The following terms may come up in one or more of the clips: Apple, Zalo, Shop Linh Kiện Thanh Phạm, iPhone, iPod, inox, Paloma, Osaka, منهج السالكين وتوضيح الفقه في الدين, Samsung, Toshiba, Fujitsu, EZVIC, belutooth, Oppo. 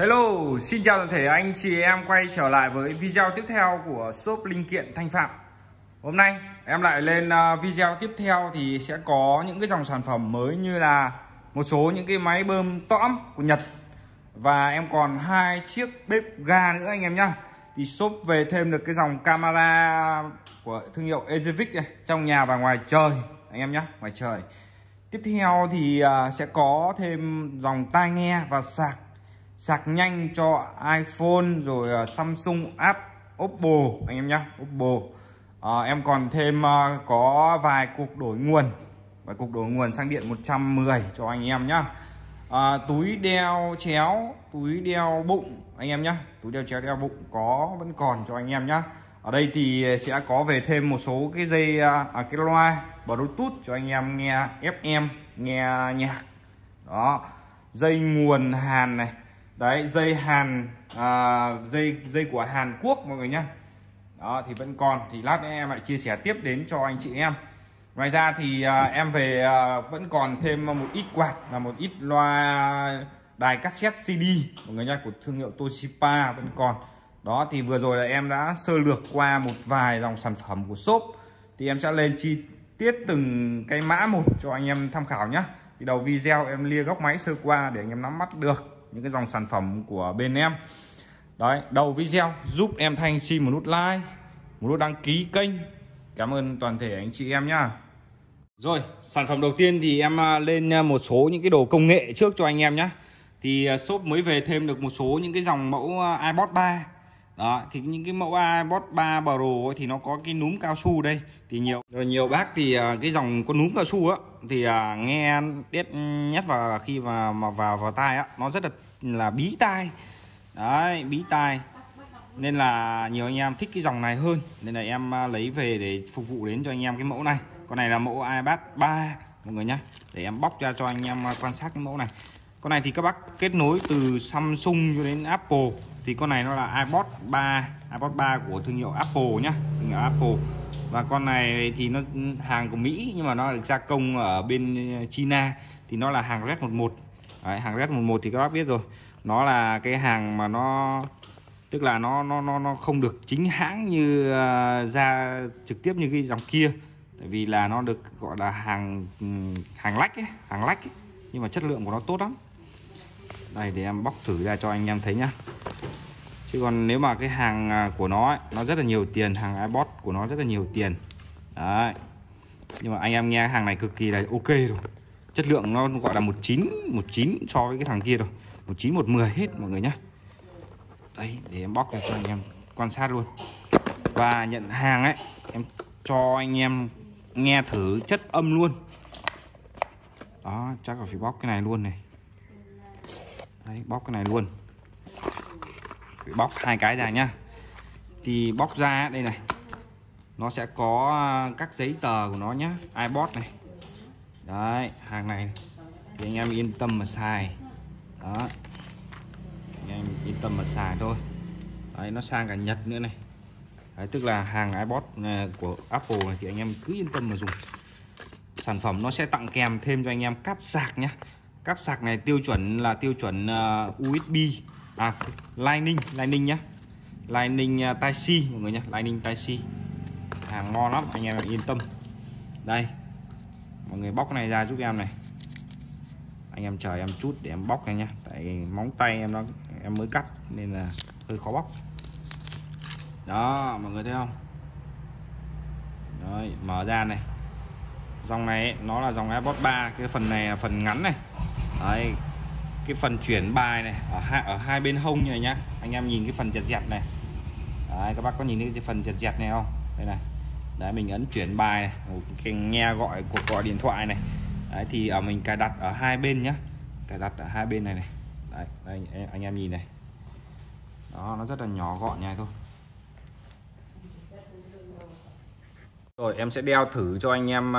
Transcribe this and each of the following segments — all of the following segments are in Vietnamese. Hello, xin chào toàn thể anh chị em quay trở lại với video tiếp theo của shop linh kiện Thanh Phạm. Hôm nay em lại lên video tiếp theo thì sẽ có những cái dòng sản phẩm mới như là một số những cái máy bơm tõm của Nhật và em còn hai chiếc bếp ga nữa anh em nhá. Thì shop về thêm được cái dòng camera của thương hiệu EZVIC này, trong nhà và ngoài trời anh em nhá, ngoài trời. Tiếp theo thì sẽ có thêm dòng tai nghe và sạc nhanh cho iPhone rồi Samsung, Apple, Oppo anh em nhé, Oppo. Em còn thêm có vài cục đổi nguồn sang điện 110 cho anh em nhé. Túi đeo chéo, túi đeo bụng anh em nhé, túi đeo chéo đeo bụng vẫn còn cho anh em nhé. Ở đây thì sẽ có về thêm một số cái dây cái loa Bluetooth cho anh em nghe FM, nghe nhạc đó, dây nguồn Hàn này. Đấy, dây Hàn, dây của Hàn Quốc mọi người nhé. Đó thì vẫn còn, thì lát nữa em lại chia sẻ tiếp đến cho anh chị em. Ngoài ra thì em về vẫn còn thêm một ít quạt là một ít loa đài cassette CD mọi người nhé, của thương hiệu Toshiba vẫn còn. Đó thì vừa rồi là em đã sơ lược qua một vài dòng sản phẩm của shop. Thì em sẽ lên chi tiết từng cái mã một cho anh em tham khảo nhé. Thì đầu video em lia góc máy sơ qua để anh em nắm bắt được những cái dòng sản phẩm của bên em. Đấy, đầu video giúp em Thanh xin một nút like, một nút đăng ký kênh. Cảm ơn toàn thể anh chị em nhá. Rồi, sản phẩm đầu tiên thì em lên một số những cái đồ công nghệ trước cho anh em nhá. Thì shop mới về thêm được một số những cái dòng mẫu iPod 3. Đó, thì những cái mẫu iPod 3 Pro ấy, thì nó có cái núm cao su đây. Thì nhiều bác thì cái dòng con núm cao su á thì nghe đét nhét vào khi mà vào tai á, nó rất là bí tai. Đấy, bí tai. Nên là nhiều anh em thích cái dòng này hơn. Nên là em lấy về để phục vụ đến cho anh em cái mẫu này. Con này là mẫu iPad 3 mọi người nhá. Để em bóc ra cho anh em quan sát cái mẫu này. Con này thì các bác kết nối từ Samsung cho đến Apple. Thì con này nó là iPod 3 của thương hiệu Apple nhá, thương hiệu Apple. Và con này thì nó hàng của Mỹ nhưng mà nó được gia công ở bên China, thì nó là hàng Red 11. Đấy, hàng Red 11 thì các bác biết rồi. Nó là cái hàng mà nó tức là nó không được chính hãng như ra trực tiếp như cái dòng kia. Tại vì là nó được gọi là hàng lách ấy. Nhưng mà chất lượng của nó tốt lắm. Đây để em bóc thử ra cho anh em thấy nhá. Chứ còn nếu mà cái hàng của nó ấy, nó rất là nhiều tiền, hàng iPod của nó rất là nhiều tiền. Đấy. Nhưng mà anh em nghe hàng này cực kỳ là ok rồi. Chất lượng nó gọi là 19 so với cái thằng kia rồi. 19 110 hết mọi người nhá. Đấy, để em bóc ra cho anh em quan sát luôn. Và nhận hàng ấy, em cho anh em nghe thử chất âm luôn. Đó, chắc là phải bóc cái này luôn này. Đấy, bóc cái này luôn. Phải bóc hai cái ra nhá. Thì bóc ra đây này, nó sẽ có các giấy tờ của nó nhá, iPod này. Đấy, hàng này thì anh em yên tâm mà xài. Đó, anh em yên tâm mà xài thôi. Đấy, nó sang cả Nhật nữa này. Đấy, tức là hàng iPod của Apple này thì anh em cứ yên tâm mà dùng. Sản phẩm nó sẽ tặng kèm thêm cho anh em cáp sạc nhá. Cáp sạc này tiêu chuẩn là USB Lightning nhá. Lightning Type-C mọi người nhá, Lightning Type-C. Hàng ngon lắm, anh em yên tâm. Đây. Mọi người bóc cái này ra giúp em này. Anh em chờ em chút để em bóc này nhá. Tại móng tay em nó mới cắt nên là hơi khó bóc. Đó, mọi người thấy không? Đấy, mở ra này. Dòng này ấy, nó là dòng iPod 3, cái phần này là phần ngắn này. Đấy, cái phần chuyển bài này ở hai bên hông như này nhá. Anh em nhìn cái phần dẹt này. Đấy, các bác có nhìn thấy cái phần dẹt này không? Đây này. Đấy, mình ấn chuyển bài này, nghe gọi cuộc gọi điện thoại này. Đấy, thì mình cài đặt ở hai bên nhá. Cài đặt ở hai bên này này. Đấy, đây, anh em nhìn này. Đó, nó rất là nhỏ gọn này thôi. Rồi em sẽ đeo thử cho anh em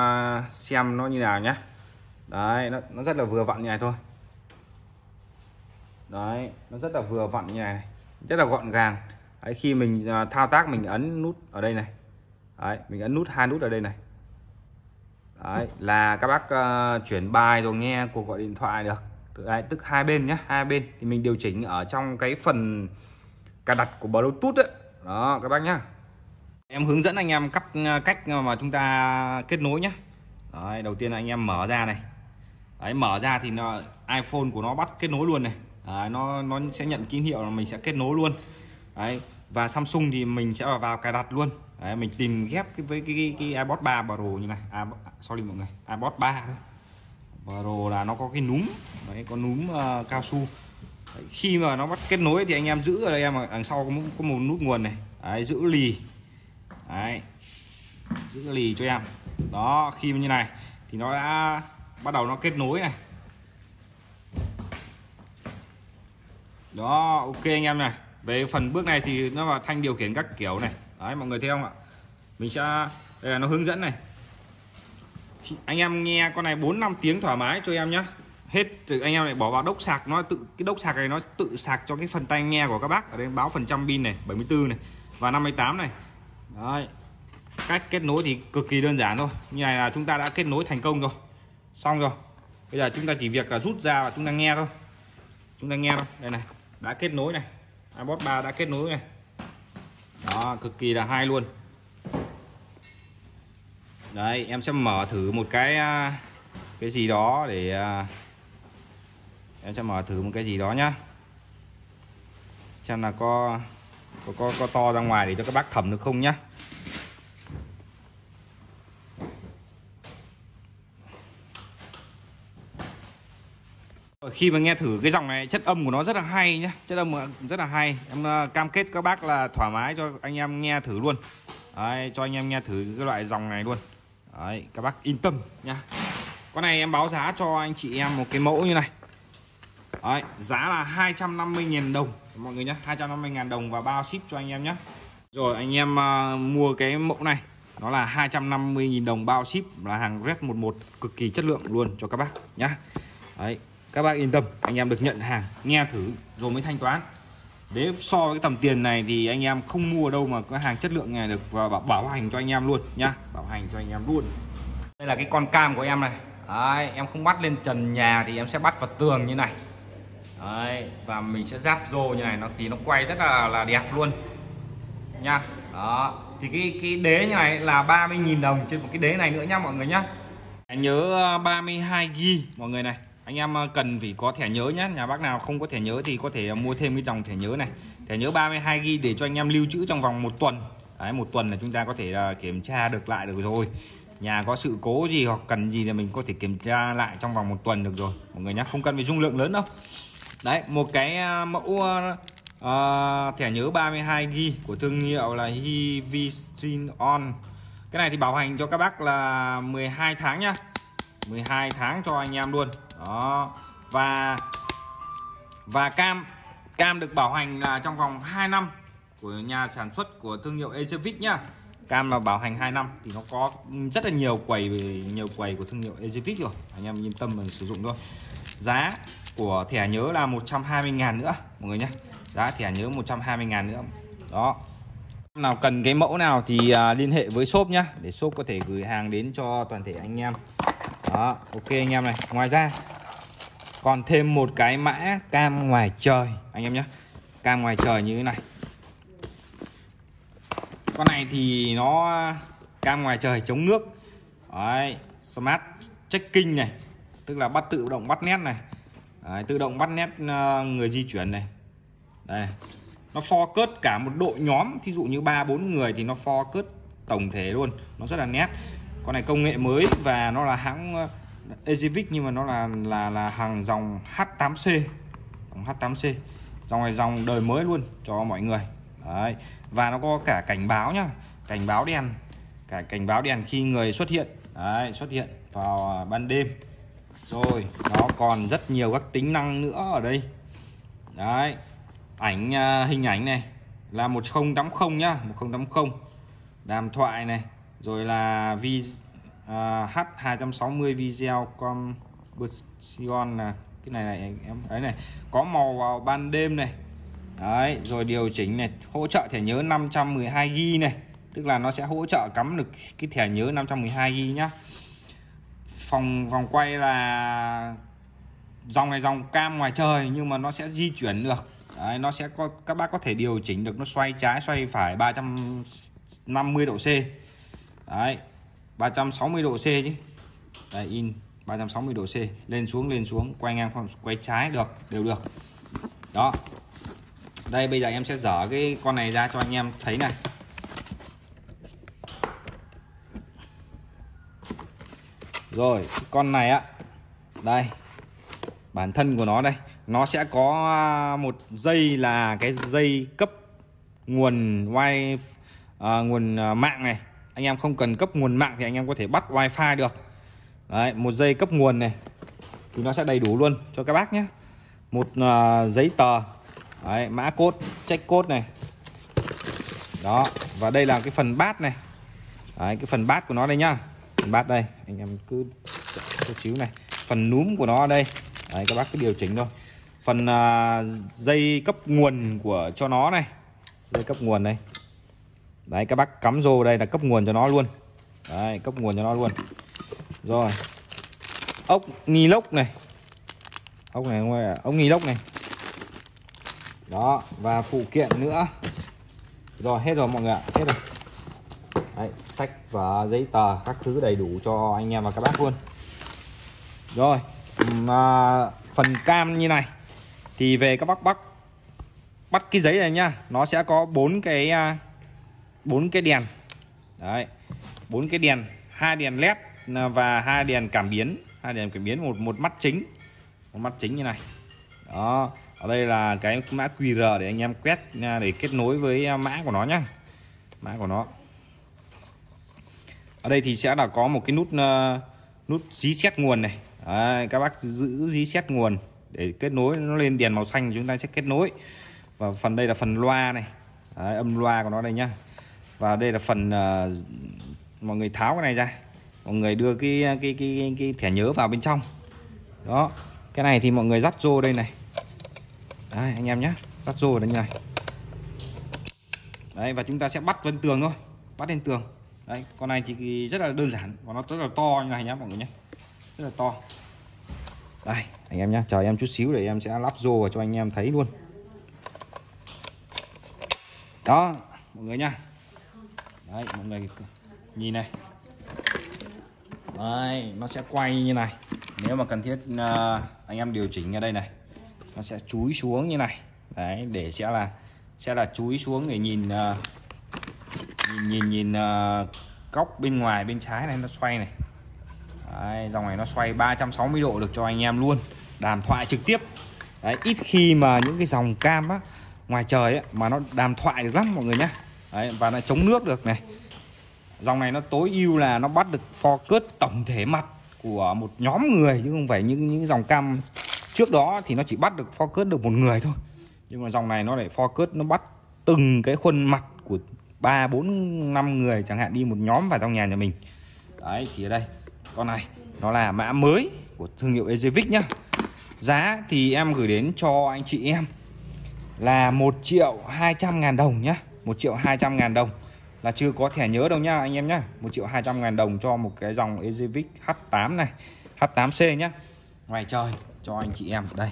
xem nó như nào nhé. Đấy, nó rất là vừa vặn như này thôi. Đấy, nó rất là vừa vặn như này, rất là gọn gàng. Đấy, khi mình thao tác mình ấn nút ở đây này. Đấy, mình ấn hai nút ở đây này. Đấy, là các bác chuyển bài rồi nghe cuộc gọi điện thoại được. Đấy, tức hai bên nhé, hai bên thì mình điều chỉnh ở trong cái phần cài đặt của Bluetooth ấy. Đó các bác nhá, em hướng dẫn anh em cách mà chúng ta kết nối nhé. Đấy, đầu tiên là anh em mở ra này. Đấy, mở ra thì nó, iPhone của nó bắt kết nối luôn này. Đấy, nó sẽ nhận tín hiệu là mình sẽ kết nối luôn. Đấy, và Samsung thì mình sẽ vào cài đặt luôn. Đấy, mình tìm ghép với cái iPod 3 Pro như này. Sorry mọi người, iPod 3 thôi. Pro là nó có cái núm, đấy, có núm cao su. Đấy, khi mà nó bắt kết nối thì anh em giữ ở đây, em đằng sau có một nút nguồn này. Đấy, giữ lì. Đấy, giữ lì cho em. Đó, khi như này thì nó đã bắt đầu nó kết nối này. Đó, ok anh em này. Về phần bước này thì nó là thanh điều khiển các kiểu này. Đấy, mọi người thấy không ạ? Mình sẽ, đây là nó hướng dẫn này. Anh em nghe con này 4-5 tiếng thoải mái cho em nhé. Hết thì anh em lại bỏ vào đốc sạc, nó tự, cái đốc sạc này nó tự sạc cho cái phần tai nghe của các bác. Ở đây báo phần trăm pin này, 74 này và 58 này. Đấy. Cách kết nối thì cực kỳ đơn giản thôi. Như này là chúng ta đã kết nối thành công rồi. Xong rồi. Bây giờ chúng ta chỉ việc là rút ra và chúng ta nghe thôi. Chúng ta nghe thôi. Đây này, đã kết nối này. iPod 3 đã kết nối này. Đó, cực kỳ là hay luôn. Đấy, em sẽ mở thử một cái gì đó để em sẽ mở thử một cái gì đó nhá. Xem là có to ra ngoài để cho các bác thẩm được không nhá. Khi mà nghe thử cái dòng này, chất âm của nó rất là hay nhá, chất âm rất là hay. Em cam kết các bác là thoải mái cho anh em nghe thử luôn. Đấy, cho anh em nghe thử cái loại dòng này luôn. Đấy, các bác yên tâm nhá. Con này em báo giá cho anh chị em một cái mẫu như này. Đấy, giá là 250.000 đồng mọi người nhá, 250.000 đồng và bao ship cho anh em nhá. Rồi anh em mua cái mẫu này, nó là 250.000 đồng bao ship, là hàng Red 11 cực kỳ chất lượng luôn cho các bác nhá. Đấy, các bác yên tâm, anh em được nhận hàng, nghe thử rồi mới thanh toán. Để so với cái tầm tiền này thì anh em không mua đâu mà có hàng chất lượng này được, và bảo hành cho anh em luôn nhá, bảo hành cho anh em luôn. Đây là cái con cam của em này. Đấy, em không bắt lên trần nhà thì em sẽ bắt vào tường như này. Đấy, và mình sẽ ráp rô như này, nó thì nó quay rất là đẹp luôn nha. Đó, thì cái đế như này là 30.000 đồng trên một cái đế này nữa nhá mọi người nhá. Anh nhớ 32GB mọi người này. Anh em cần phải có thẻ nhớ nhé. Nhà bác nào không có thẻ nhớ thì có thể mua thêm cái dòng thẻ nhớ này. Thẻ nhớ 32GB để cho anh em lưu trữ trong vòng 1 tuần. Đấy, 1 tuần là chúng ta có thể kiểm tra được lại được rồi. Nhà có sự cố gì hoặc cần gì thì mình có thể kiểm tra lại trong vòng 1 tuần được rồi mọi người nhé. Không cần phải dung lượng lớn đâu. Đấy, một cái mẫu thẻ nhớ 32GB của thương hiệu là EZVIC on. Cái này thì bảo hành cho các bác là 12 tháng nhá, 12 tháng cho anh em luôn. Đó, và cam được bảo hành là trong vòng 2 năm của nhà sản xuất của thương hiệu EZVIC nhá. Cam là bảo hành 2 năm thì nó có rất là nhiều quầy của thương hiệu EZVIC rồi. Anh em yên tâm mình sử dụng thôi. Giá của thẻ nhớ là 120.000 nữa mọi người nhé. Giá thẻ nhớ 120.000 nữa. Đó. Nào cần cái mẫu nào thì liên hệ với shop nhá, để shop có thể gửi hàng đến cho toàn thể anh em. Đó, ok anh em này. Ngoài ra còn thêm một cái mã cam ngoài trời anh em nhé. Cam ngoài trời như thế này. Con này thì nó cam ngoài trời chống nước. Đấy, smart checking này, tức là bắt tự động bắt nét này. Đấy, tự động bắt nét người di chuyển này. Đây, nó focus cả một đội nhóm, thí dụ như 3-4 người thì nó focus tổng thể luôn, nó rất là nét. Con này công nghệ mới và nó là hãng EZVIC nhưng mà nó là hàng dòng H8C, dòng H8C. Dòng này dòng đời mới luôn cho mọi người. Đấy, và nó có cả cảnh báo nhá, cảnh báo đèn, cả cảnh báo đèn khi người xuất hiện. Đấy, xuất hiện vào ban đêm. Rồi, nó còn rất nhiều các tính năng nữa ở đây. Đấy, hình ảnh này là 1080 nhá, 1080. Đàm thoại này, rồi là H260 video conversion là cái này này em đấy này, có màu vào ban đêm này. Đấy, rồi điều chỉnh này, hỗ trợ thẻ nhớ 512GB này, tức là nó sẽ hỗ trợ cắm được cái thẻ nhớ 512GB nhá. Vòng quay là dòng này dòng cam ngoài trời nhưng mà nó sẽ di chuyển được. Đấy, nó sẽ có, các bác có thể điều chỉnh được, nó xoay trái xoay phải 350 độ C. Đấy, 360 độ C chứ. Đây, in 360 độ C, lên xuống, quay ngang quay trái được, đều được. Đó. Đây bây giờ em sẽ dở cái con này ra cho anh em thấy này. Rồi, con này á. Đây. Bản thân của nó đây, nó sẽ có một dây là cái dây cấp nguồn wifi, nguồn mạng này. Anh em không cần cấp nguồn mạng thì anh em có thể bắt wifi được. Đấy, một dây cấp nguồn này thì nó sẽ đầy đủ luôn cho các bác nhé. Một giấy tờ, đấy, mã code, check code này. Đó, và đây là cái phần bát này. Đấy, cái phần bát của nó đây nhá. Phần bát đây, anh em cứ xíu này. Phần núm của nó ở đây. Đấy, các bác cứ điều chỉnh thôi. Phần dây cấp nguồn của cho nó này. Dây cấp nguồn đây. Đấy, các bác cắm rô đây là cấp nguồn cho nó luôn. Đấy, cấp nguồn cho nó luôn. Rồi. Ốc ni lốc này. Ốc này không phải là ốc ni lốc này. Đó, và phụ kiện nữa. Rồi, hết rồi mọi người ạ, hết rồi. Đấy, sách và giấy tờ, các thứ đầy đủ cho anh em và các bác luôn. Rồi, phần cam như này thì về các bác bắt cái giấy này nhá, nó sẽ có bốn cái đèn. Đấy, bốn cái đèn, hai đèn led và hai đèn cảm biến, một mắt chính, như này. Đó, ở đây là cái mã QR để anh em quét để kết nối với mã của nó nhá, mã của nó. Ở đây thì sẽ là có một cái nút dí xét nguồn này. Đấy, các bác giữ dí xét nguồn để kết nối nó lên đèn màu xanh, chúng ta sẽ kết nối. Và phần đây là phần loa này. Đấy, âm loa của nó đây nhá. Và đây là phần mọi người tháo cái này ra, mọi người đưa cái thẻ nhớ vào bên trong. Đó, cái này thì mọi người dắt rô đây này. Đấy, anh em nhé, dắt rô đây này. Đấy, và chúng ta sẽ bắt lên tường thôi, bắt lên tường. Đấy, con này thì rất là đơn giản và nó rất là to như này nhá mọi người nhé, rất là to. Đây, anh em nhé, chờ em chút xíu để em sẽ lắp rô vào cho anh em thấy luôn. Đó, mọi người nhá. Đấy, mọi người nhìn này. Đấy, nó sẽ quay như này. Nếu mà cần thiết anh em điều chỉnh ở đây này, nó sẽ chúi xuống như này. Đấy, để sẽ là chúi xuống để nhìn góc bên ngoài bên trái này, nó xoay này. Đấy, dòng này nó xoay 360 độ được cho anh em luôn, đàm thoại trực tiếp. Đấy, ít khi mà những cái dòng cam á, ngoài trời á, mà nó đàm thoại được lắm mọi người nhé. Đấy, và nó chống nước được này. Dòng này nó tối ưu là nó bắt được focus tổng thể mặt của một nhóm người, chứ không phải những dòng cam trước đó thì nó chỉ bắt được focus được một người thôi. Nhưng mà dòng này nó lại focus, nó bắt từng cái khuôn mặt của 3, 4, 5 người chẳng hạn, đi một nhóm vào trong nhà mình. Đấy, thì ở đây con này nó là mã mới của thương hiệu EZVIC nhá. Giá thì em gửi đến cho anh chị em là 1.200.000 đồng nhá. 1.200.000 đồng là chưa có thẻ nhớ đâu nhá anh em nhá. 1.200.000 đồng cho một cái dòng EZVIC H8 này, H8C nhá. Ngoài trời cho anh chị em đây.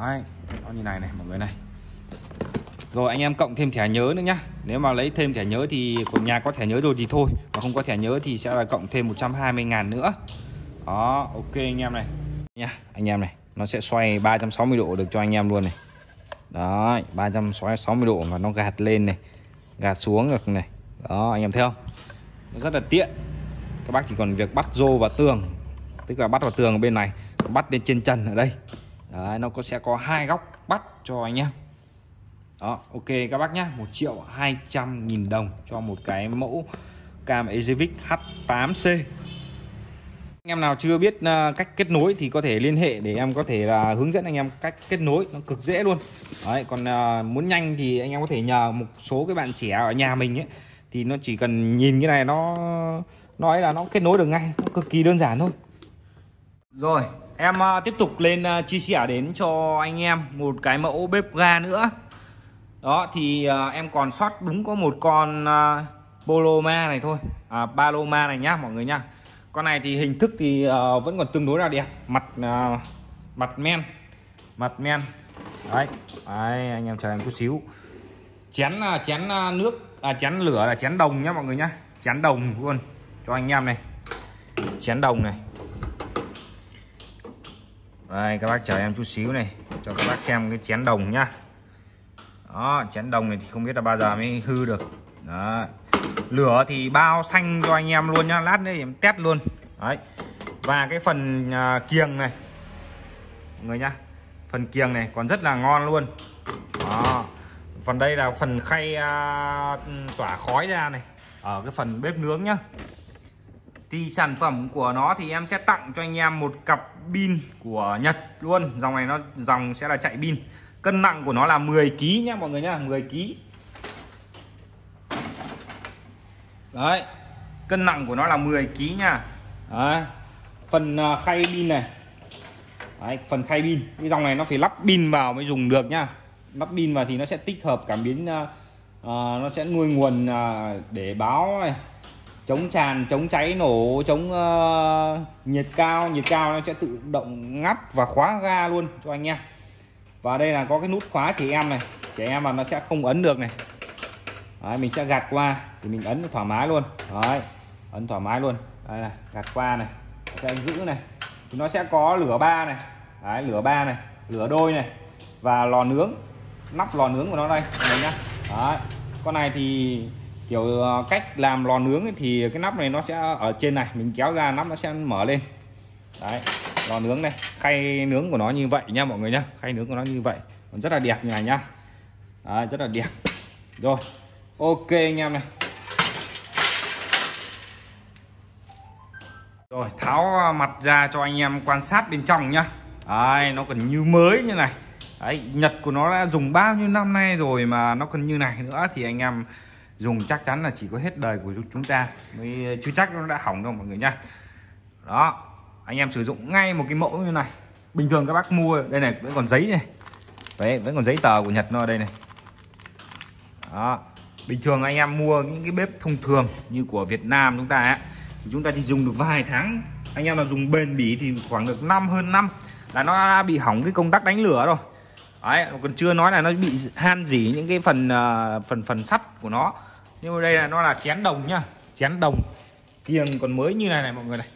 Đấy, nó như này này mọi người này. Rồi anh em cộng thêm thẻ nhớ nữa nhá. Nếu mà lấy thêm thẻ nhớ thì của nhà có thẻ nhớ rồi thì thôi, mà không có thẻ nhớ thì sẽ là cộng thêm 120.000 nữa. Đó, ok anh em này nha. Anh em này, nó sẽ xoay 360 độ được cho anh em luôn này. Đấy, 360 độ mà nó gạt lên này, gạt xuống được này. Đó, anh em thấy không? Nó rất là tiện. Các bác chỉ còn việc bắt rô vào tường, tức là bắt vào tường ở bên này, bắt lên trên trần ở đây. Đấy, nó sẽ có hai góc bắt cho anh em. Đó, ok các bác nhá, 1.200.000 đồng cho một cái mẫu cam EZVIC H8C. Anh em nào chưa biết cách kết nối thì có thể liên hệ để em có thể là hướng dẫn anh em cách kết nối, nó cực dễ luôn. Đấy, còn muốn nhanh thì anh em có thể nhờ một số cái bạn trẻ ở nhà mình ấy, thì nó chỉ cần nhìn cái này nó nói là nó kết nối được ngay, nó cực kỳ đơn giản thôi. Rồi, em tiếp tục lên chia sẻ đến cho anh em một cái mẫu bếp ga nữa. Đó thì em còn sót đúng có một con Paloma này thôi, Paloma này nhá mọi người nhá. Con này thì hình thức thì vẫn còn tương đối là đẹp, mặt mặt men đấy. Đấy anh em chờ em chút xíu. Chén nước chén lửa là chén đồng nhá mọi người nhá, chén đồng luôn cho anh em này, chén đồng này. Đây, các bác chờ em chút xíu này cho các bác xem cái chén đồng nhá. Đó, chén đồng này thì không biết là bao giờ mới hư được. Đó. Lửa thì bao xanh cho anh em luôn nhá, lát nữa em test luôn. Đấy. Và cái phần kiềng này mọi người nhá, phần kiềng này còn rất là ngon luôn. Đó. Phần đây là phần khay tỏa khói ra này, ở cái phần bếp nướng nhá. Thì sản phẩm của nó thì em sẽ tặng cho anh em một cặp pin của Nhật luôn. Dòng này nó dòng sẽ là chạy pin. Cân nặng của nó là 10kg nhá mọi người nhá, 10kg. Đấy. Cân nặng của nó là 10kg nha. Đấy. Phần khay pin này. Đấy, phần khay pin. Cái dòng này nó phải lắp pin vào mới dùng được nhá. Lắp pin vào thì nó sẽ tích hợp cảm biến, nó sẽ nuôi nguồn để báo này, chống tràn, chống cháy nổ, chống nhiệt cao. Nhiệt cao nó sẽ tự động ngắt và khóa ga luôn cho anh em. Và đây là có cái nút khóa trẻ em này, trẻ em mà nó sẽ không ấn được này. Đấy, mình sẽ gạt qua thì mình ấn thoải mái luôn. Đấy, ấn thoải mái luôn. Đây này, gạt qua này, sẽ giữ này. Thì nó sẽ có lửa ba này. Đấy, lửa ba này, lửa đôi này và lò nướng, nắp lò nướng của nó đây này nhá. Đấy, con này thì kiểu cách làm lò nướng thì cái nắp này nó sẽ ở trên này, mình kéo ra nắp nó sẽ mở lên. Đấy, lò nướng đây, khay nướng của nó như vậy nha mọi người nhá, khay nướng của nó như vậy, còn rất là đẹp như này nhá. Đấy, rất là đẹp. Rồi, ok anh em này. Rồi tháo mặt ra cho anh em quan sát bên trong nhá. Đấy, nó còn như mới như này. Đấy, Nhật của nó đã dùng bao nhiêu năm nay rồi mà nó còn như này nữa thì anh em dùng chắc chắn là chỉ có hết đời của chúng ta mới, chưa chắc nó đã hỏng đâu mọi người nhá. Đó, anh em sử dụng ngay một cái mẫu như này. Bình thường các bác mua đây này vẫn còn giấy này. Đấy, vẫn còn giấy tờ của Nhật nó đây này. Đó, bình thường anh em mua những cái bếp thông thường như của Việt Nam chúng ta ấy, thì chúng ta chỉ dùng được vài tháng. Anh em là dùng bền bỉ thì khoảng được hơn 5 năm là nó đã bị hỏng cái công tắc đánh lửa rồi. Đấy, còn chưa nói là nó bị han rỉ những cái phần sắt của nó. Nhưng mà đây là nó là chén đồng nhá, chén đồng. Kiềng còn mới như này này mọi người này.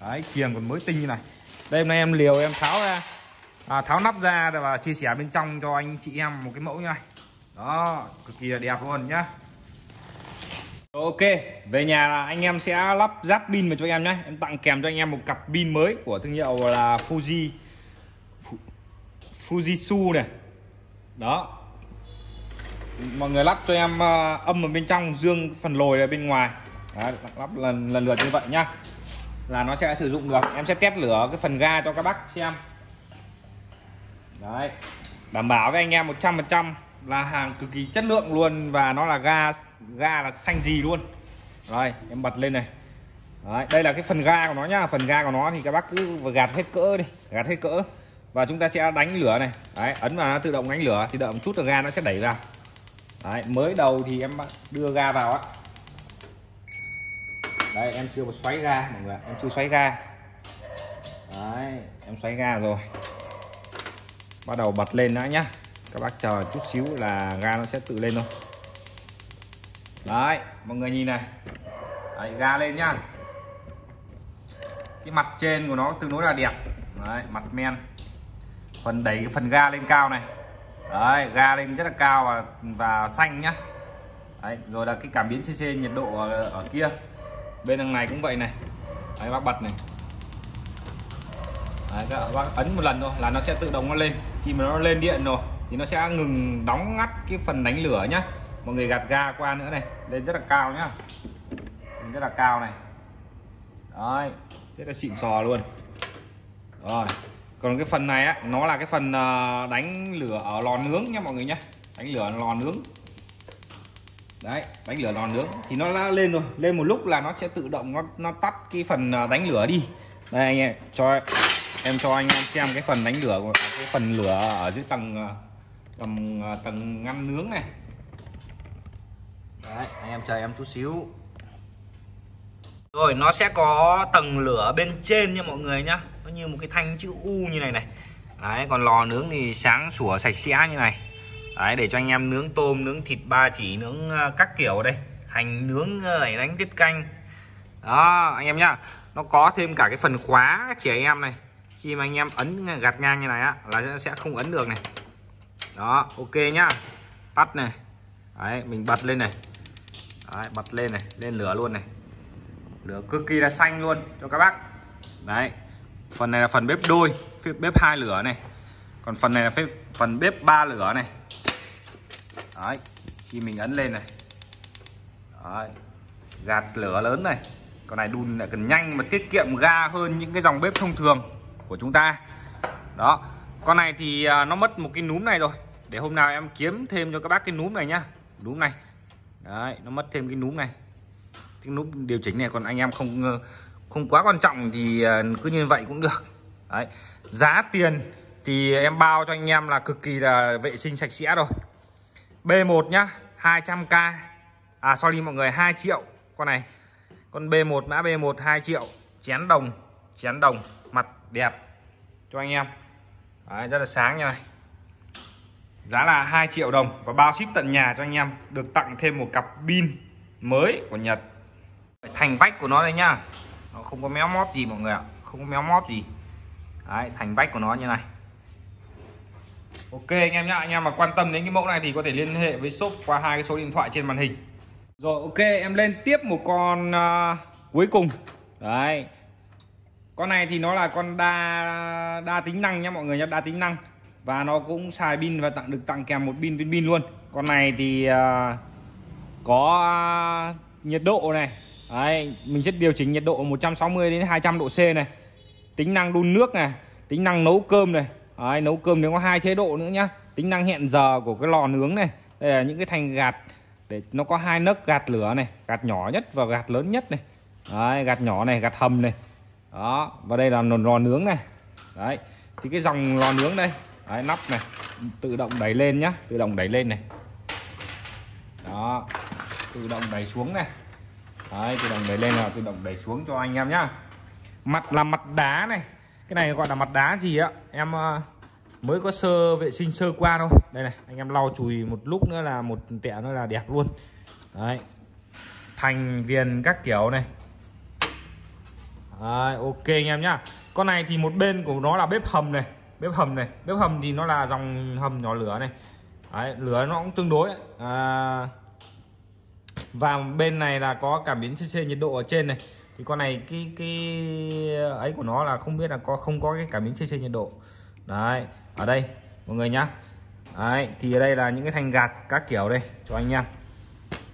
Đấy, kiềng còn mới tinh như này. Đây hôm nay em liều em tháo ra, tháo nắp ra và chia sẻ bên trong cho anh chị em một cái mẫu như này. Đó, cực kỳ là đẹp luôn nhá. Ok, về nhà là anh em sẽ lắp ráp pin vào cho em nhé. Em tặng kèm cho anh em một cặp pin mới của thương hiệu là Fuji, Fujitsu này. Đó, mọi người lắp cho em âm ở bên trong, dương phần lồi ở bên ngoài. Đó, lắp lần lượt như vậy nhá, là nó sẽ sử dụng được. Em sẽ test lửa cái phần ga cho các bác xem. Đấy, đảm bảo với anh em 100% là hàng cực kỳ chất lượng luôn. Và nó là ga là xanh gì luôn. Rồi em bật lên này. Đấy, đây là cái phần ga của nó nhá. Phần ga của nó thì các bác cứ gạt hết cỡ đi, gạt hết cỡ và chúng ta sẽ đánh lửa này. Đấy, ấn vào nó tự động đánh lửa thì đợi chút là ga nó sẽ đẩy ra. Đấy, mới đầu thì em đưa ga vào á. Đây em chưa xoáy ga mọi người, em chưa xoáy ga. Đấy, em xoáy ga rồi. Bắt đầu bật lên đã nhá. Các bác chờ chút xíu là ga nó sẽ tự lên thôi. Đấy, mọi người nhìn này. Đấy, ga lên nhá. Cái mặt trên của nó tương đối là đẹp. Đấy, mặt men. Phần đẩy cái phần ga lên cao này. Đấy, ga lên rất là cao và xanh nhá. Đấy, rồi là cái cảm biến CC nhiệt độ ở kia. Bên đằng này cũng vậy này. Đấy, bác bật này. Đấy, các bác ấn một lần thôi là nó sẽ tự động nó lên. Khi mà nó lên điện rồi thì nó sẽ ngừng đóng ngắt cái phần đánh lửa nhá. Mọi người gạt ga qua nữa này, lên rất là cao nhá, lên rất là cao này. Đấy, rất là xịn sò luôn. Rồi, còn cái phần này á, nó là cái phần đánh lửa ở lò nướng nhá mọi người nhá, đánh lửa lò nướng. Đấy, đánh lửa lò nướng thì nó đã lên rồi, lên một lúc là nó sẽ tự động nó tắt cái phần đánh lửa đi. Đây anh em, cho anh em xem cái phần đánh lửa, cái phần lửa ở dưới tầng ngăn nướng này. Đấy, anh em chờ em chút xíu. Rồi nó sẽ có tầng lửa bên trên nha mọi người nhá. Nó như một cái thanh chữ U như này này. Đấy, còn lò nướng thì sáng sủa sạch sẽ như này. Đấy, để cho anh em nướng tôm, nướng thịt ba chỉ, nướng các kiểu ở đây. Hành nướng này, đánh tiết canh. Đó, anh em nhá. Nó có thêm cả cái phần khóa chỉ anh em này. Khi mà anh em ấn gạt ngang như này á là sẽ không ấn được này. Đó, ok nhá. Tắt này. Đấy, mình bật lên này. Đấy, bật lên này, lên lửa luôn này. Lửa cực kỳ là xanh luôn cho các bác. Đấy. Phần này là phần bếp đôi, bếp 2 lửa này. Còn phần này là phần bếp 3 lửa này. Đấy, khi mình ấn lên này. Đấy, gạt lửa lớn này. Còn này đun lại cần nhanh mà tiết kiệm ga hơn những cái dòng bếp thông thường của chúng ta. Đó, con này thì nó mất một cái núm này rồi. Để hôm nào em kiếm thêm cho các bác cái núm này nhá. Núm này. Đấy, nó mất thêm cái núm này. Cái núm điều chỉnh này còn anh em không quá quan trọng thì cứ như vậy cũng được. Đấy, giá tiền thì em bao cho anh em là cực kỳ là vệ sinh sạch sẽ rồi. B1 nhá, 200k. À sorry mọi người, 2 triệu con này. Con B1 mã B1 2 triệu, chén đồng mặt đẹp cho anh em. Đấy, rất là sáng như này. Giá là 2 triệu đồng và bao ship tận nhà cho anh em, được tặng thêm một cặp pin mới của Nhật. Thành vách của nó đây nhá. Nó không có méo móp gì mọi người ạ, không có méo móp gì. Đấy, thành vách của nó như này. Ok anh em nhá, anh em mà quan tâm đến cái mẫu này thì có thể liên hệ với shop qua hai cái số điện thoại trên màn hình. Rồi ok, em lên tiếp một con cuối cùng. Đấy. Con này thì nó là con đa tính năng nhá mọi người nhá, đa tính năng. Và nó cũng xài pin và được tặng kèm một viên pin luôn. Con này thì có nhiệt độ này. Đấy, mình sẽ điều chỉnh nhiệt độ 160 đến 200 độ C này. Tính năng đun nước này, tính năng nấu cơm này. Đấy, nấu cơm nếu có 2 chế độ nữa nhá. Tính năng hẹn giờ của cái lò nướng này. Đây là những cái thành gạt để nó có 2 nấc gạt lửa này, gạt nhỏ nhất và gạt lớn nhất này. Đấy, gạt nhỏ này, gạt hầm này. Đó, và đây là lò nướng này. Đấy. Thì cái dòng lò nướng đây, đấy, nắp này tự động đẩy lên nhá, tự động đẩy lên này. Đó, tự động đẩy xuống này. Đấy, tự động đẩy lên là tự động đẩy xuống cho anh em nhá. Mặt là mặt đá này. Cái này gọi là mặt đá gì ạ? Em mới có vệ sinh sơ qua thôi. Đây này, anh em lau chùi một lúc nữa là một tẹo nữa là đẹp luôn. Đấy. Thành viền các kiểu này. Đấy, ok anh em nhá. Con này thì một bên của nó là bếp hầm này, bếp hầm này. Bếp hầm thì nó là dòng hầm nhỏ lửa này. Đấy, lửa nó cũng tương đối đấy. Và bên này là có cảm biến CC nhiệt độ ở trên này. Thì con này cái ấy của nó là không biết là không có cái cảm biến CC nhiệt độ. Đấy, ở đây mọi người nhá. Đấy, thì ở đây là những cái thanh gạt các kiểu đây cho anh em.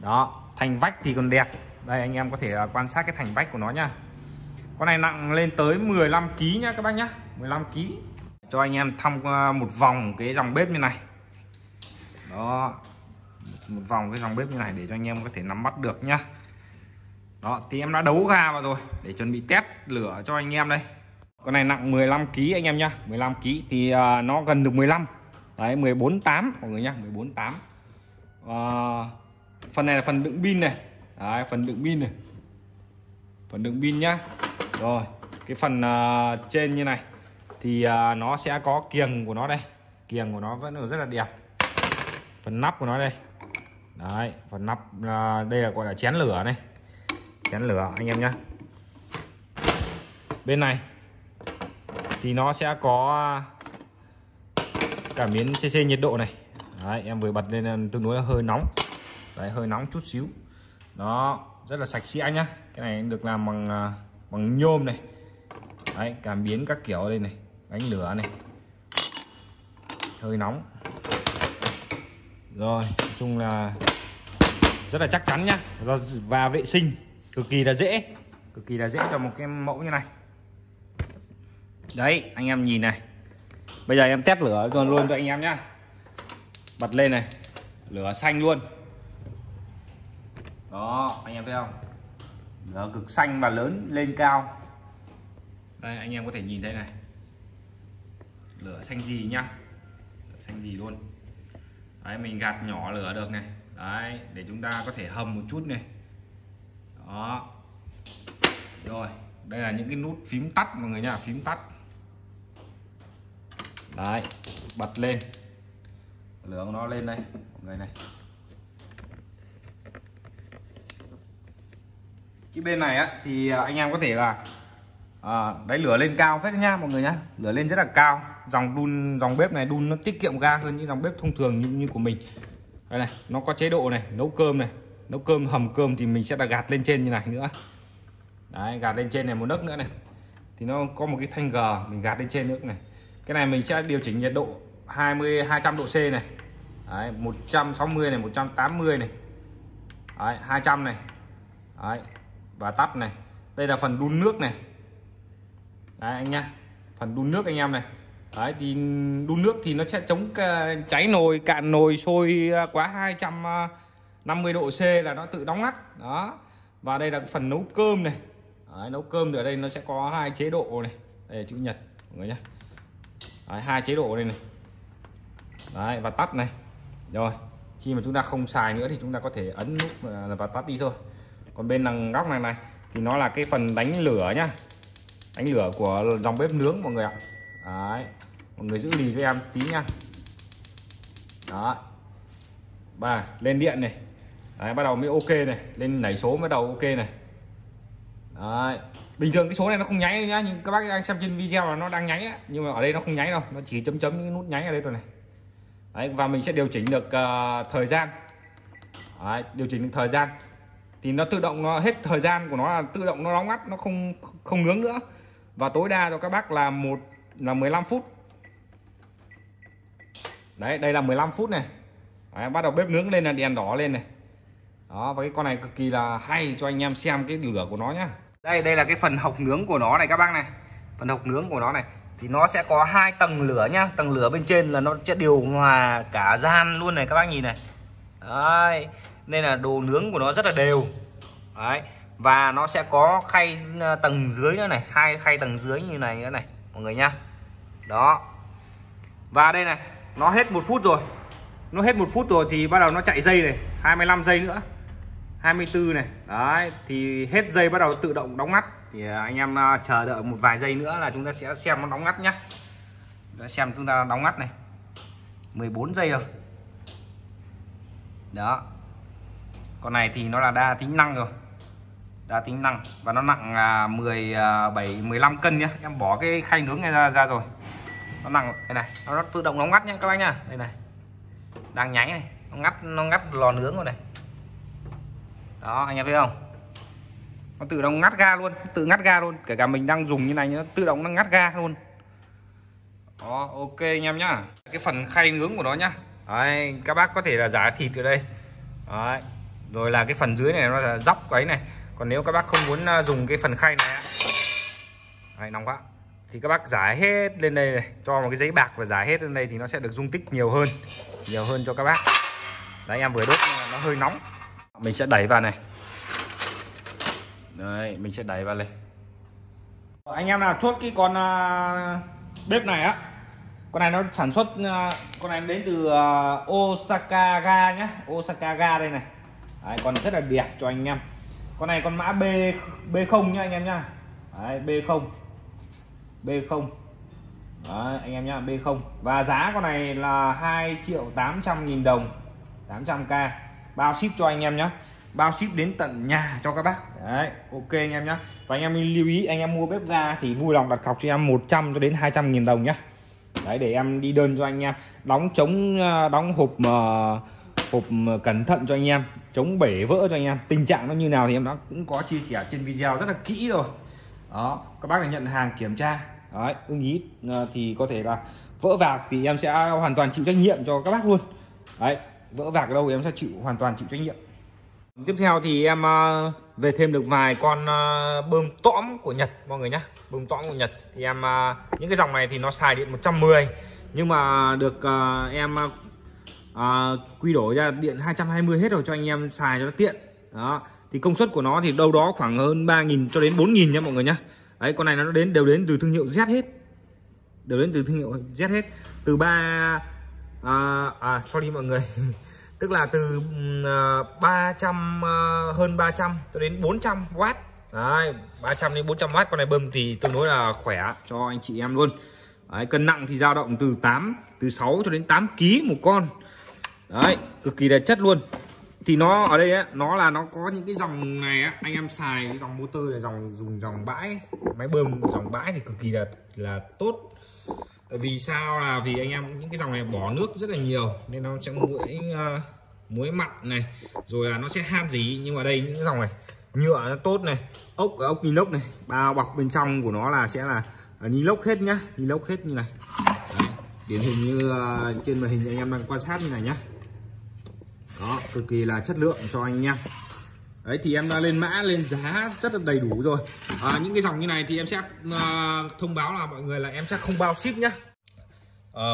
Đó, thành vách thì còn đẹp. Đây anh em có thể quan sát cái thành vách của nó nhá. Con này nặng lên tới 15 kg nhá các bác nhá, 15 kg. Cho anh em thăm một vòng cái dòng bếp như này. Đó, một vòng cái dòng bếp như này để cho anh em có thể nắm bắt được nhá. Đó, thì em đã đấu ga vào rồi để chuẩn bị test lửa cho anh em đây. Con này nặng 15 kg anh em nhá, 15 kg thì nó gần được 15. Đấy, 14.8 mọi người nhá, 14.8. Phần này là phần đựng pin này. Đấy, phần đựng pin này. Phần đựng pin nhá. Rồi, cái phần trên như này thì nó sẽ có kiềng của nó đây. Kiềng của nó vẫn rất là đẹp. Phần nắp của nó đây. Đấy, phần nắp đây là gọi là chén lửa này. Chén lửa anh em nhá. Bên này thì nó sẽ có cảm biến CC nhiệt độ này. Đấy, em vừa bật lên tương đối là hơi nóng. Đấy, hơi nóng chút xíu. Đó, rất là sạch sẽ nhá. Cái này được làm bằng nhôm này. Đấy, cảm biến các kiểu đây này, đánh lửa này. Hơi nóng. Rồi, nói chung là rất là chắc chắn nhá. Và vệ sinh cực kỳ là dễ. Cực kỳ là dễ cho một cái mẫu như này. Đấy, anh em nhìn này. Bây giờ em test lửa luôn cho anh em nhá. Bật lên này. Lửa xanh luôn. Đó, anh em thấy không? Lửa cực xanh và lớn lên cao. Đây, anh em có thể nhìn thấy này. Lửa xanh gì nhá. Lửa xanh gì luôn. Đấy, mình gạt nhỏ lửa được này. Đấy, để chúng ta có thể hầm một chút này. Đó. Rồi, đây là những cái nút phím tắt mọi người nha, phím tắt. Đấy, bật lên, lưỡng nó lên đây mọi người này. Chứ bên này á thì anh em có thể là đấy, lửa lên cao phết nha mọi người nhá, lửa lên rất là cao. Dòng đun, dòng bếp này đun nó tiết kiệm ga hơn những dòng bếp thông thường như của mình. Đây này, nó có chế độ này, nấu cơm này, nấu cơm hầm cơm thì mình sẽ là gạt lên trên như này nữa. Đấy, gạt lên trên này một nấc nữa này. Thì nó có một cái thanh G mình gạt lên trên nữa này. Cái này mình sẽ điều chỉnh nhiệt độ 200 độ C này. Đấy, 160 này, 180 này. Đấy, 200 này. Đấy, và tắt này. Đây là phần đun nước này. Đấy anh nha, phần đun nước anh em này. Đấy thì đun nước thì nó sẽ chống cháy nồi, cạn nồi sôi quá 250 độ C là nó tự đóng ngắt. Đó. Và đây là phần nấu cơm này. Đấy, nấu cơm thì ở đây nó sẽ có hai chế độ này. Đây là chữ nhật mọi người nhé. Đấy, hai chế độ đây này. Đấy, và tắt này. Rồi, khi mà chúng ta không xài nữa thì chúng ta có thể ấn nút và tắt đi thôi. Còn bên đằng góc này này thì nó là cái phần đánh lửa nhá. Đánh lửa của dòng bếp nướng mọi người ạ. Đấy, mọi người giữ lì với em tí nha. Đó. Ba, lên điện này. Đấy, bắt đầu mới ok này, lên nảy số bắt đầu ok này. Đấy. Bình thường cái số này nó không nháy nhá, nhưng các bác đang xem trên video là nó đang nháy á, nhưng mà ở đây nó không nháy đâu, nó chỉ chấm chấm những nút nháy ở đây thôi này. Đấy, và mình sẽ điều chỉnh được thời gian. Đấy, điều chỉnh được thời gian. Thì nó tự động, nó hết thời gian của nó là tự động nó đóng ngắt, nó không nướng nữa. Và tối đa cho các bác là 15 phút. Đấy, đây là 15 phút này. Đấy, bắt đầu bếp nướng lên là đèn đỏ lên này. Đó, và cái con này cực kỳ là hay cho anh em xem cái lửa của nó nhá. Đây là cái phần hộc nướng của nó này các bác này. Phần hộc nướng của nó này thì nó sẽ có hai tầng lửa nhá. Tầng lửa bên trên là nó sẽ điều hòa cả gian luôn này các bác nhìn này. Đấy, nên là đồ nướng của nó rất là đều. Đấy, và nó sẽ có khay tầng dưới nữa này, hai khay tầng dưới như này nữa này mọi người nhá. Đó. Và đây này, nó hết 1 phút rồi. Nó hết 1 phút rồi thì bắt đầu nó chạy dây này, 25 giây nữa. 24 này. Đấy, thì hết dây bắt đầu tự động đóng ngắt. Thì anh em chờ đợi một vài giây nữa là chúng ta sẽ xem nó đóng ngắt nhá. Để xem chúng ta đóng ngắt này. 14 giây rồi. Đó. Con này thì nó là đa tính năng rồi. Đa tính năng và nó nặng 15 cân nhá. Em bỏ cái khay nướng này ra rồi. Nó nặng đây này, nó tự động đóng ngắt nhá các bác nhá. Đây này. Đang nháy này, nó ngắt lò nướng rồi này. Đó, anh em thấy không? Nó tự động ngắt ga luôn, tự ngắt ga luôn, kể cả mình đang dùng như này nó tự động nó ngắt ga luôn. Đó, ok anh em nhá. Cái phần khay nướng của nó nhá. Đấy, các bác có thể là giả thịt ở đây. Đấy. Rồi là cái phần dưới này nó là dóc cái này. Còn nếu các bác không muốn dùng cái phần khay này. Đấy, nóng quá. Thì các bác giải hết lên đây này, cho một cái giấy bạc và giải hết lên đây thì nó sẽ được dung tích nhiều hơn cho các bác. Đấy, em vừa đốt nó hơi nóng. Mình sẽ đẩy vào này. Đấy, mình sẽ đẩy vào này. Anh em nào chốt cái con bếp này á. Con này nó sản xuất, con này đến từ Osaka Ga nhá, Osaka Ga đây này. Đấy, con rất là đẹp cho anh em. Con này con mã B0 nhá anh em nhá. Đấy, B0. Đấy, anh em nhá, B0. Và giá con này là 2.800.000 đồng, 800k. Bao ship cho anh em nhá. Bao ship đến tận nhà cho các bác. Đấy, ok anh em nhá. Và anh em lưu ý, anh em mua bếp ga thì vui lòng đặt cọc cho em 100 cho đến 200.000 đồng nhá. Đấy, để em đi đơn cho anh em, đóng hộp cẩn thận cho anh em, chống bể vỡ cho anh em. Tình trạng nó như nào thì em đã cũng có chia sẻ trên video rất là kỹ rồi. Đó, các bác là nhận hàng kiểm tra. Đấy, ưng ý thì có thể là vỡ vạc thì em sẽ hoàn toàn chịu trách nhiệm cho các bác luôn. Đấy, vỡ vạc ở đâu thì em sẽ hoàn toàn chịu trách nhiệm. Tiếp theo thì em về thêm được vài con bơm tõm của Nhật mọi người nhé. Bơm tõm của Nhật thì em những cái dòng này thì nó xài điện 110, nhưng mà được em quy đổi ra điện 220 hết rồi cho anh em xài cho nó tiện. Đó, thì công suất của nó thì đâu đó khoảng hơn 3.000 cho đến 4.000 nha mọi người nhé. Đấy, con này nó đều đến từ thương hiệu Z hết. Từ 3 sorry mọi người. Tức là từ 300 cho đến 400W. Đấy, 300 đến 400W. Con này bơm thì tương đối là khỏe cho anh chị em luôn. Đấy, cân nặng thì dao động từ 6 cho đến 8 kg một con. Đấy, cực kỳ đẹp chất luôn. Thì nó ở đây ấy, nó có những cái dòng này ấy, anh em xài cái dòng motor là dòng bãi, máy bơm dòng bãi thì cực kỳ đẹp là tốt. Tại vì sao, là vì anh em những cái dòng này bỏ nước rất là nhiều nên nó sẽ muối mặn này, rồi là nó sẽ han rỉ. Nhưng mà đây những cái dòng này nhựa nó tốt này, ốc inox này, bao bọc bên trong của nó là sẽ là inox hết nhá, inox hết như này. Đấy, điển hình như trên màn hình anh em đang quan sát như này nhá. Đó, cực kỳ là chất lượng cho anh nha. Đấy thì em đã lên mã, lên giá rất là đầy đủ rồi. Những cái dòng như này thì em sẽ thông báo là mọi người là em sẽ không bao ship nhá.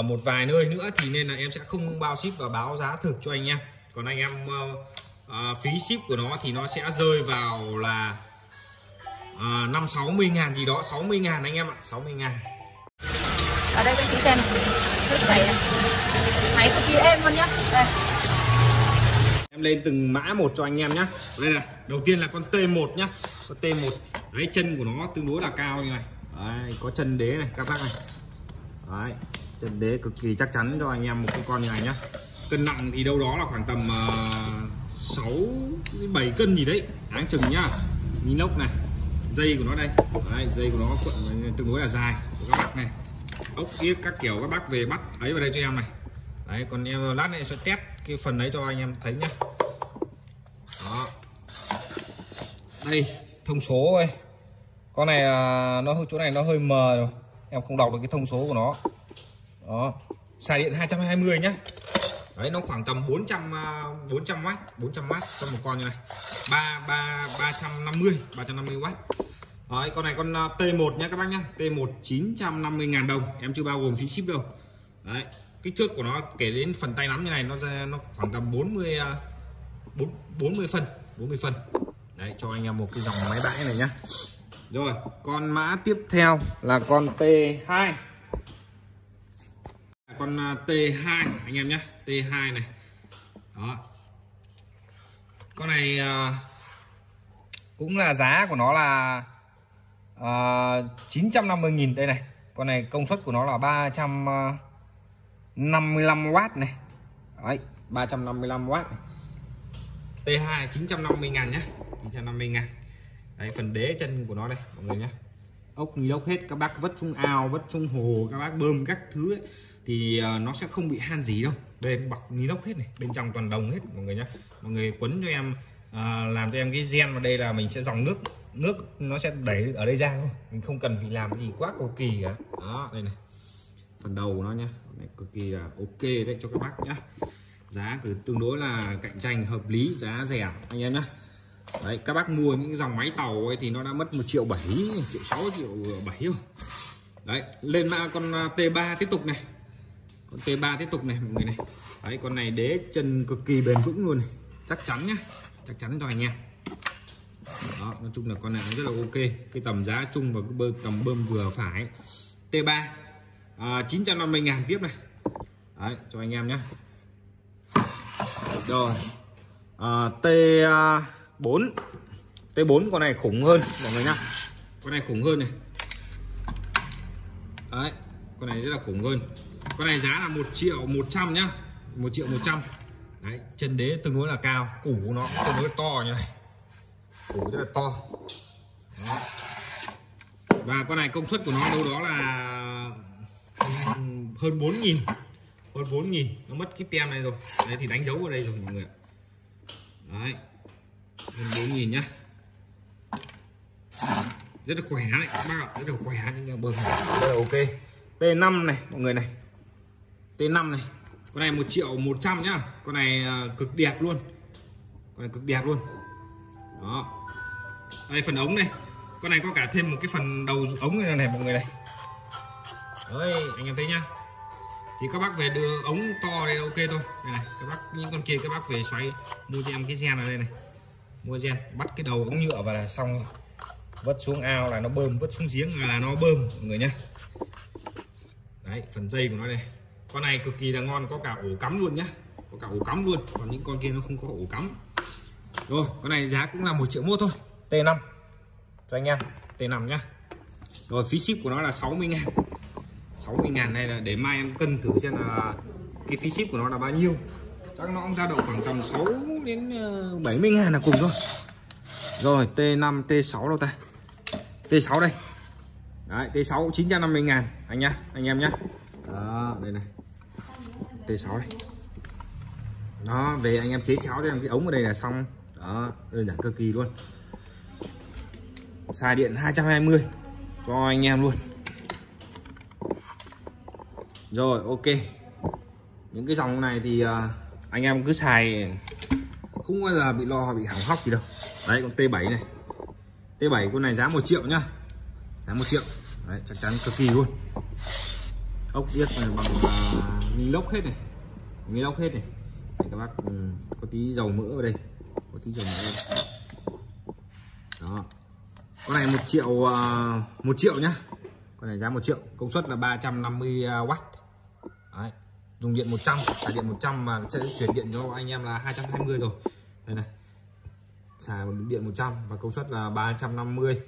Một vài nơi nữa thì nên là em sẽ không bao ship và báo giá thực cho anh nha. Còn anh em phí ship của nó thì nó sẽ rơi vào là 5-60 ngàn gì đó, 60 ngàn anh em ạ, 60 ngàn. Ở đây các chị xem nước chảy này, máy cực kỳ êm luôn nhá. Đây, em lên từng mã một cho anh em nhé. Đây là đầu tiên là con T1 nhá, con T1 đấy, chân của nó tương đối là cao như này. Đấy, có chân đế này các bác này. Đấy, chân đế cực kỳ chắc chắn cho anh em một cái con như này nhá. Cân nặng thì đâu đó là khoảng tầm 6-7 cân gì đấy, áng chừng nhá. Inox này, dây của nó đây. Đấy, dây của nó tương đối là dài các bác này, ốc yếc các kiểu các bác về bắt ấy vào đây cho em này. Đấy, còn em lát này sẽ test cái phần đấy cho anh em thấy nhé. Đó, đây thông số đây, con này nó chỗ này nó hơi mờ rồi, em không đọc được cái thông số của nó. Đó, xài điện 220 nhá. Đấy, nó khoảng tầm 400W trong một con như này, 350W. Đấy, con này con T1 nhá các bác nhá, T1 950.000 đồng, em chưa bao gồm phí ship đâu. Đấy, kích thước của nó kể đến phần tay nắm như này, nó ra nó khoảng tầm 40 phân. Đấy, cho anh em một cái dòng máy bãi này nhá. Rồi, con mã tiếp theo là con T2. Con T2 anh em nhé, T2 này. Đó, con này cũng là giá của nó là 950.000 đây này. Con này công suất của nó là 355W này. Đấy, 355W này. T2 950.000 nhé, 950.000. Đấy, phần đế chân của nó đây mọi người nhé, ốc inox hết, các bác vất xuống ao, vất xuống hồ, các bác bơm các thứ ấy, thì nó sẽ không bị han gì đâu. Đây, bọc inox hết này, bên trong toàn đồng hết mọi người nhé. Mọi người quấn cho em, làm cho em cái gen vào đây là mình sẽ dòng nước nó sẽ đẩy ở đây ra thôi, mình không cần phải làm gì quá cầu kỳ cả. Đó, đây này, phần đầu của nó nhá, này cực kỳ là ok đấy cho các bác nhá. Giá cứ tương đối là cạnh tranh hợp lý, giá rẻ anh em nhá. Đấy, các bác mua những dòng máy tàu ấy thì nó đã mất 1,7 triệu, 1,6 triệu 7 rồi. Đấy, lên mã con T3 tiếp tục này. Con T3 tiếp tục này mọi người này. Đấy, con này đế chân cực kỳ bền vững luôn này, chắc chắn nhá, chắc chắn cho anh em. Đó, nói chung là con này rất là ok, cái tầm giá chung và cái tầm bơm vừa phải. T3 950.000 tiếp này. Đấy, cho anh em nhé. Rồi, T4 con này khủng hơn mọi người nhá. Con này khủng hơn này. Đấy, con này rất là khủng hơn. Con này giá là 1.100.000 nhá, 1.100.000. Đấy, chân đế tương đối là cao, củ của nó tương đối to như này, củ rất là to. Đó. Và con này công suất của nó đâu đó là hơn 4.000, hơn 4.000. Nó mất cái tem này rồi. Đấy thì đánh dấu ở đây rồi mọi người ạ. Đấy, 4.000 nhá. Rất là khỏe đấy các bác ạ, rất là khỏe, nhưng bơm rất là ok. T5 này mọi người này. T5 này. Con này 1.100.000 nhá. Con này cực đẹp luôn. Con này cực đẹp luôn. Đó. Đây phần ống này. Con này có cả thêm một cái phần đầu ống này này mọi người này. Đấy, anh em thấy nhá. Thì các bác về đưa ống to đây là ok thôi. Đây này, các bác những con kia các bác về xoáy mua cho em cái gen ở đây này. Mua gen bắt cái đầu ống nhựa vào là xong rồi. Vớt xuống ao là nó bơm, vớt xuống giếng là nó bơm mọi người nhá. Đấy, phần dây của nó đây. Con này cực kỳ là ngon, có cả ổ cắm luôn nhá. Có cả ổ cắm luôn, còn những con kia nó không có ổ cắm. Rồi, con này giá cũng là 1.100.000 thôi. T5 cho anh em, T5 nhá. Rồi phí ship của nó là 60.000. 60.000 này là để mai em cân thử xem là cái phí ship của nó là bao nhiêu. Chắc nó cũng ra động khoảng tầm 6 đến 70.000 là cùng thôi. Rồi T5 T6 đâu ta? T6 đây. Đấy, T6 950.000 anh nhá, anh em nhá. Đó, đây này. T6 đây. Đó, về anh em chế cháo cho em cái ống ở đây là xong. Đó, đơn giản cực kỳ luôn. Xài điện 220 cho anh em luôn. Rồi ok. Những cái dòng này thì anh em cứ xài không bao giờ bị lo bị hỏng hóc gì đâu. Đấy, con T7 này. T7 con này giá 1 triệu nhá. Giá 1 triệu. Đấy, chắc chắn cực kỳ luôn. Ốc biết này bằng lốc hết này. Nghi lốc hết này. Để các bác có tí dầu mỡ vào đây. Có tí dầu mỡ đây. Đó. Con này 1 triệu nhá. Con này giá 1 triệu, công suất là 350W. Đấy. Dùng điện 100, xài điện 100 mà sẽ chuyển điện cho anh em là 220 rồi. Đây này. Xài điện 100 và công suất là 350,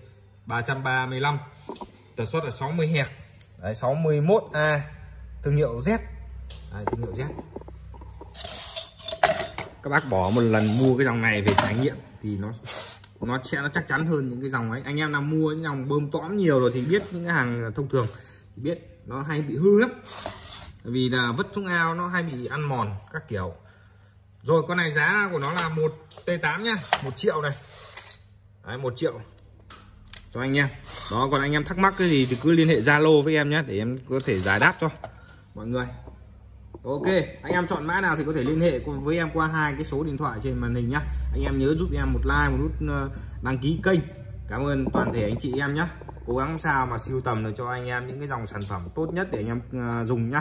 335. Tần suất là 60 Hz. Đấy, 61A, thương hiệu Z. Đấy, thương hiệu Z. Các bác bỏ một lần mua cái dòng này về trải nghiệm thì nó sẽ chắc chắn hơn những cái dòng ấy. Anh em nào mua những dòng bơm tõm nhiều rồi thì biết những cái hàng thông thường thì biết nó hay bị hư lắm, vì là vứt xuống ao nó hay bị ăn mòn các kiểu. Rồi con này giá của nó là 1T8 nhá, 1 triệu này. Đấy, 1 triệu cho anh em. Đó, còn anh em thắc mắc cái gì thì cứ liên hệ Zalo với em nhé, để em có thể giải đáp cho mọi người. Ok, anh em chọn mã nào thì có thể liên hệ với em qua 2 cái số điện thoại trên màn hình nhá. Anh em nhớ giúp em một like, một nút đăng ký kênh. Cảm ơn toàn thể anh chị em nhá. Cố gắng sao mà sưu tầm được cho anh em những cái dòng sản phẩm tốt nhất để anh em dùng nhá.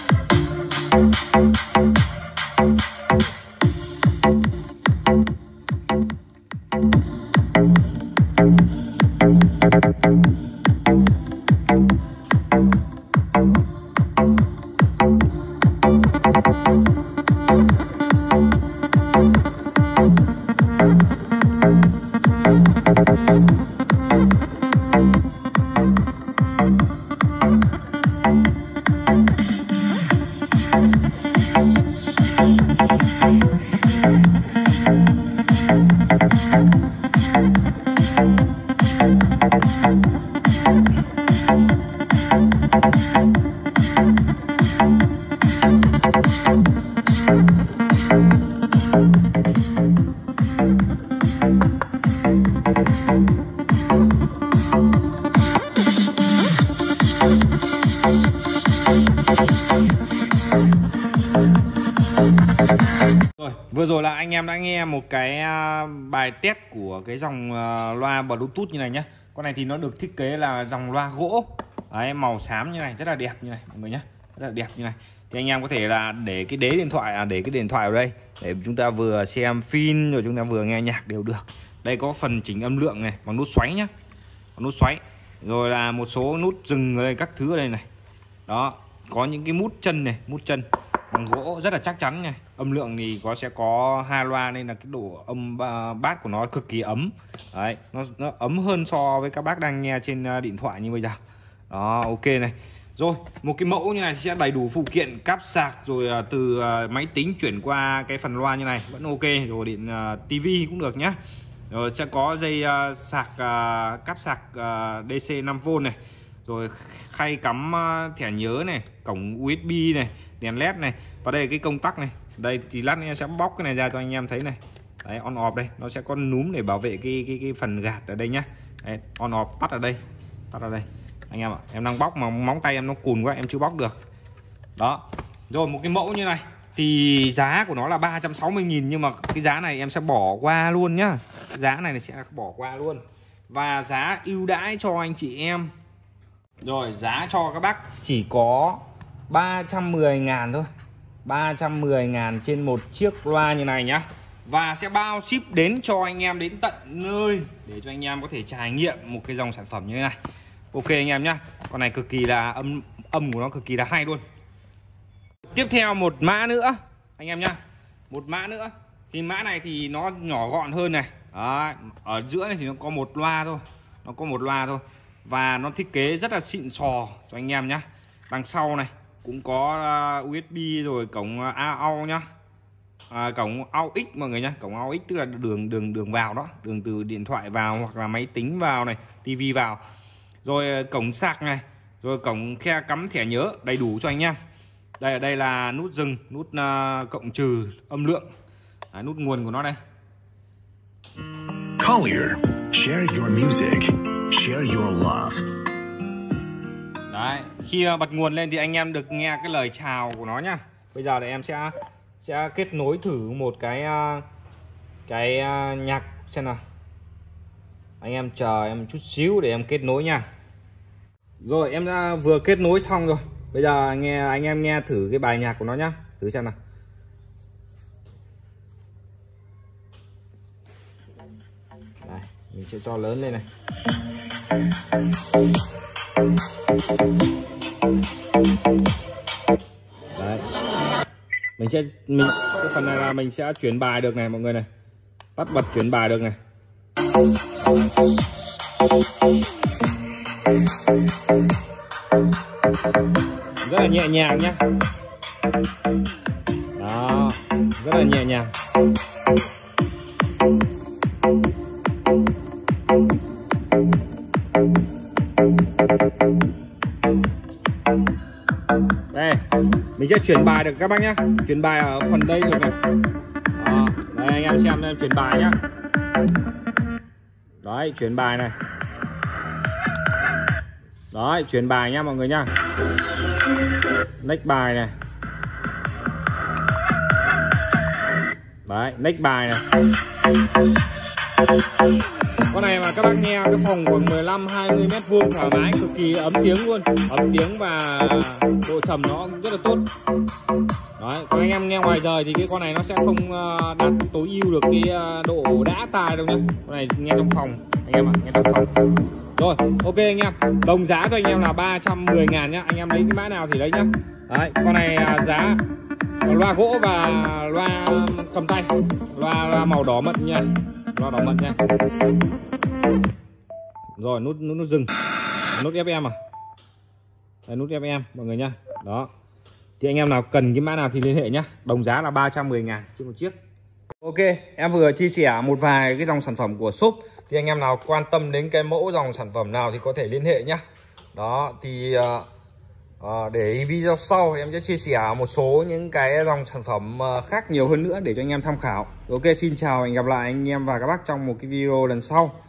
Vừa rồi là anh em đã nghe một cái bài test của cái dòng loa Bluetooth như này nhé. Con này thì nó được thiết kế là dòng loa gỗ. Đấy, màu xám như này, rất là đẹp như này mọi người nhé, rất là đẹp như này. Thì anh em có thể là để cái đế điện thoại, để cái điện thoại ở đây để chúng ta vừa xem phim rồi chúng ta vừa nghe nhạc đều được. Đây có phần chỉnh âm lượng này bằng nút xoáy nhé, bằng nút xoáy. Rồi là một số nút dừng ở đây, các thứ ở đây này. Đó, có những cái mút chân này, mút chân bằng gỗ rất là chắc chắn này. Âm lượng thì sẽ có 2 loa nên là cái độ âm bass của nó cực kỳ ấm. Đấy, nó ấm hơn so với các bác đang nghe trên điện thoại như bây giờ. Đó, ok này. Rồi, một cái mẫu như này sẽ đầy đủ phụ kiện cáp sạc, rồi từ máy tính chuyển qua cái phần loa như này vẫn ok. Rồi điện tivi cũng được nhá. Rồi sẽ có dây sạc, cáp sạc DC 5V này. Rồi khay cắm thẻ nhớ này, cổng USB này, đèn led này, và đây là cái công tắc này. Đây thì lát em sẽ bóc cái này ra cho anh em thấy này. Đấy, on off đây, nó sẽ có núm để bảo vệ cái phần gạt ở đây nhá. Đấy, on off, tắt ở đây, tắt ở đây anh em ạ. Em đang bóc mà móng tay em nó cùn quá, em chưa bóc được. Đó, rồi một cái mẫu như này thì giá của nó là 360.000, nhưng mà cái giá này em sẽ bỏ qua luôn nhá, giá này sẽ bỏ qua luôn. Và giá ưu đãi cho anh chị em, rồi giá cho các bác chỉ có 310.000 thôi, 310.000 trên một chiếc loa như này nhá. Và sẽ bao ship đến cho anh em đến tận nơi để cho anh em có thể trải nghiệm một cái dòng sản phẩm như thế này. Ok anh em nhá, con này cực kỳ là âm của nó cực kỳ là hay luôn. Tiếp theo một mã nữa anh em nhá, một mã nữa Cái mã này thì nó nhỏ gọn hơn này. Đó, ở giữa này thì nó có một loa thôi. Nó có một loa thôi. Và nó thiết kế rất là xịn sò cho anh em nhá. Đằng sau này cũng có USB rồi cổng AUX nhá. Cổng AUX mọi người nhá, cổng AUX tức là đường vào đó, đường từ điện thoại vào hoặc là máy tính vào này, tivi vào. Rồi cổng sạc này, rồi cổng khe cắm thẻ nhớ đầy đủ cho anh em. Đây ở đây là nút dừng, nút cộng trừ âm lượng. Đấy, nút nguồn của nó đây. Collier, share your music, share your love. Đấy, khi bật nguồn lên thì anh em được nghe cái lời chào của nó nhá. Bây giờ thì em sẽ kết nối thử một cái nhạc xem nào. Anh em chờ em chút xíu để em kết nối nha. Rồi em đã vừa kết nối xong rồi. Bây giờ nghe anh em nghe thử cái bài nhạc của nó nhá. Thử xem nào. Đây, mình sẽ cho lớn lên này. Đấy. Mình cái phần này là mình sẽ chuyển bài được này mọi người này. Tắt bật chuyển bài được này. Rất là nhẹ nhàng nhá. Đó, rất là nhẹ nhàng. Đây, mình sẽ chuyển bài được các bác nhá. Chuyển bài ở phần đây rồi này. Đó, đây anh em xem em chuyển bài nhá. Đấy, chuyển bài này. Đấy, chuyển bài nha mọi người nha. Next bài này. Đấy, next bài này. Con này mà các bác nghe cái phòng khoảng 15-20 m2 thoải mái, cực kỳ ấm tiếng luôn. Ấm tiếng và độ trầm nó cũng rất là tốt. Đấy, còn anh em nghe ngoài giờ thì cái con này nó sẽ không đạt tối ưu được cái độ đã tai đâu nhá. Con này nghe trong phòng anh em ạ, nghe trong phòng. Rồi, ok anh em, đồng giá cho anh em là 310.000 nhá. Anh em lấy cái mã nào thì lấy nhá. Đấy, con này giá loa gỗ và loa cầm tay, loa màu đỏ mận nha, loa đỏ mận nha. Rồi nút dừng, nút FM à. Đấy, nút FM mọi người nhá. Đó. Thì anh em nào cần cái mã nào thì liên hệ nhá. Đồng giá là 310.000 trên một chiếc. Ok, em vừa chia sẻ một vài cái dòng sản phẩm của shop. Thì anh em nào quan tâm đến cái mẫu dòng sản phẩm nào thì có thể liên hệ nhá. Đó, thì để ý video sau thì em sẽ chia sẻ một số những cái dòng sản phẩm khác nhiều hơn nữa để cho anh em tham khảo. Ok, xin chào và hẹn gặp lại anh em và các bác trong một cái video lần sau.